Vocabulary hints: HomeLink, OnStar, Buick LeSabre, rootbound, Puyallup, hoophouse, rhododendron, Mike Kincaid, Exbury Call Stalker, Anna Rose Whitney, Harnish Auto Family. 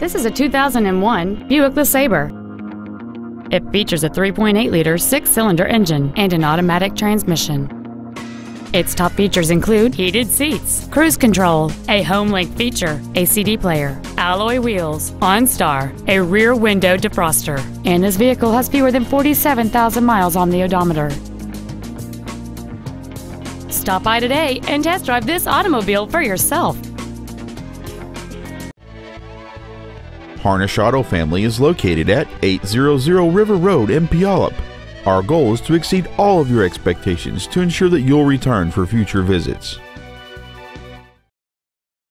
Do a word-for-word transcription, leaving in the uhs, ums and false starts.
This is a two thousand one Buick LeSabre. It features a three point eight liter six-cylinder engine and an automatic transmission. Its top features include heated seats, cruise control, a HomeLink feature, a C D player, alloy wheels, OnStar, a rear window defroster, and this vehicle has fewer than forty-seven thousand miles on the odometer. Stop by today and test drive this automobile for yourself. Harnish Auto Family is located at eight hundred River Road in Puyallup. Our goal is to exceed all of your expectations to ensure that you'll return for future visits.